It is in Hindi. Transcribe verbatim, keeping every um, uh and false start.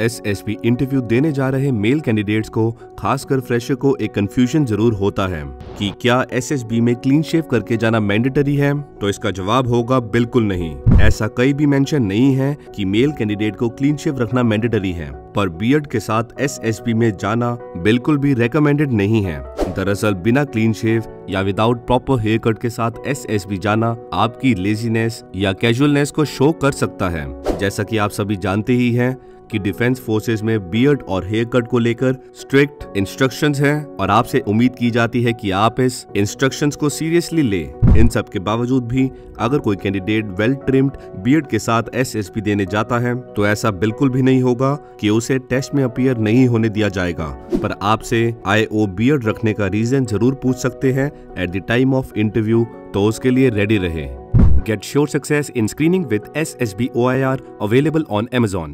एसएसबी इंटरव्यू देने जा रहे मेल कैंडिडेट्स को, खासकर फ्रेशर को, एक कंफ्यूजन जरूर होता है कि क्या एसएसबी में क्लीन शेव करके जाना मैंडेटरी है। तो इसका जवाब होगा बिल्कुल नहीं। ऐसा कहीं भी मेंशन नहीं है कि मेल कैंडिडेट को क्लीन शेव रखना मैंडेटरी है, पर बियर्ड के साथ एसएसबी में जाना बिल्कुल भी रेकमेंडेड नहीं है। दरअसल बिना क्लीन शेव या विदाउट प्रॉपर हेयर कट के साथ एसएसबी जाना आपकी लेजीनेस या कैजुअलनेस को शो कर सकता है। जैसा कि आप सभी जानते ही हैं कि डिफेंस फोर्सेस में बियर्ड और हेयर कट को लेकर स्ट्रिक्ट इंस्ट्रक्शंस हैं और आपसे उम्मीद की जाती है कि आप इस इंस्ट्रक्शंस को सीरियसली लें। इन सब के बावजूद भी अगर कोई कैंडिडेट वेल ट्रिम्ड बियर्ड के साथ एसएसबी देने जाता है तो ऐसा बिल्कुल भी नहीं होगा कि उसे टेस्ट में अपीयर नहीं होने दिया जाएगा, पर आपसे आईओ बियर्ड रखने का रीजन जरूर पूछ सकते हैं at the time of interview, तो उसके लिए रेडी रहे। Get sure success in screening with S S B O I R available on Amazon.